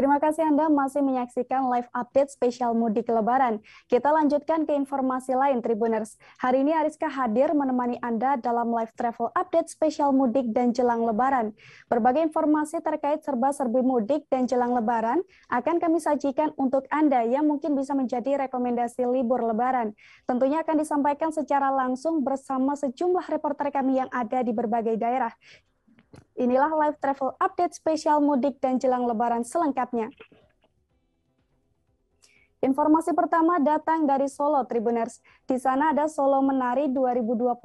Terima kasih Anda masih menyaksikan live update spesial Mudik Lebaran. Kita lanjutkan ke informasi lain, Tribuners. Hari ini Ariska hadir menemani Anda dalam live travel update spesial Mudik dan Jelang Lebaran. Berbagai informasi terkait serba-serbi Mudik dan Jelang Lebaran akan kami sajikan untuk Anda yang mungkin bisa menjadi rekomendasi libur Lebaran. Tentunya akan disampaikan secara langsung bersama sejumlah reporter kami yang ada di berbagai daerah. Inilah live travel update spesial Mudik dan Jelang Lebaran selengkapnya. Informasi pertama datang dari Solo, Tribuners. Di sana ada Solo Menari 2022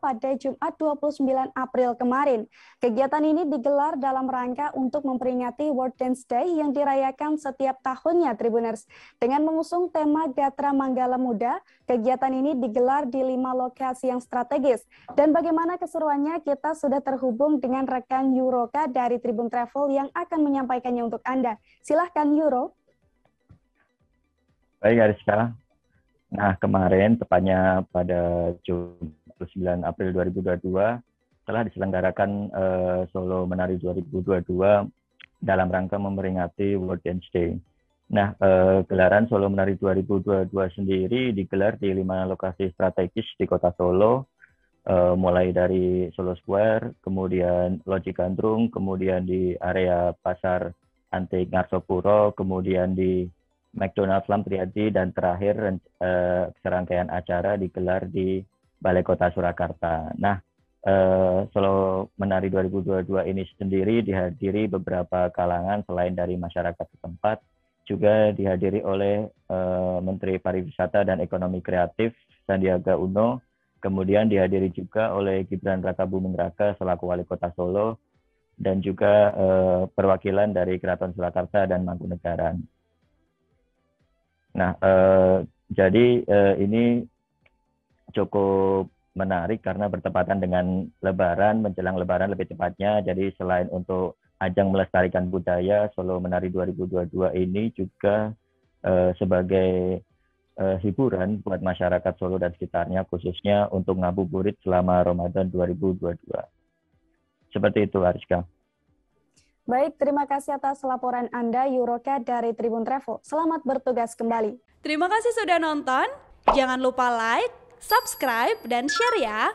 pada Jumat 29 April kemarin. Kegiatan ini digelar dalam rangka untuk memperingati World Dance Day yang dirayakan setiap tahunnya, Tribuners. Dengan mengusung tema Gatra Manggala Muda, kegiatan ini digelar di 5 lokasi yang strategis. Dan bagaimana keseruannya, kita sudah terhubung dengan rekan Yuroka dari Tribun Travel yang akan menyampaikannya untuk Anda. Silahkan, Yuro. Baik Ariska, nah kemarin tepatnya pada Jumat 9 April 2022 telah diselenggarakan Solo Menari 2022 dalam rangka memperingati World Dance Day. Nah gelaran Solo Menari 2022 sendiri digelar di 5 lokasi strategis di kota Solo, mulai dari Solo Square, kemudian Loji Gandrung, kemudian di area Pasar Antik Ngarsopuro, kemudian di McDonald's Lampriyadi, dan terakhir serangkaian acara digelar di Balai Kota Surakarta. Nah, Solo Menari 2022 ini sendiri dihadiri beberapa kalangan selain dari masyarakat setempat, juga dihadiri oleh Menteri Pariwisata dan Ekonomi Kreatif Sandiaga Uno, kemudian dihadiri juga oleh Gibran Rakabuming Raka selaku Wali Kota Solo, dan juga perwakilan dari Keraton Surakarta dan Mangkunegaran. Nah, jadi ini cukup menarik karena bertepatan dengan Lebaran, menjelang Lebaran lebih tepatnya. Jadi selain untuk ajang melestarikan budaya, Solo Menari 2022 ini juga sebagai hiburan buat masyarakat Solo dan sekitarnya, khususnya untuk ngabuburit selama Ramadan 2022. Seperti itu, Ariska. Baik, terima kasih atas laporan Anda, Yuroka dari Tribun Travel. Selamat bertugas kembali. Terima kasih sudah nonton. Jangan lupa like, subscribe, dan share ya.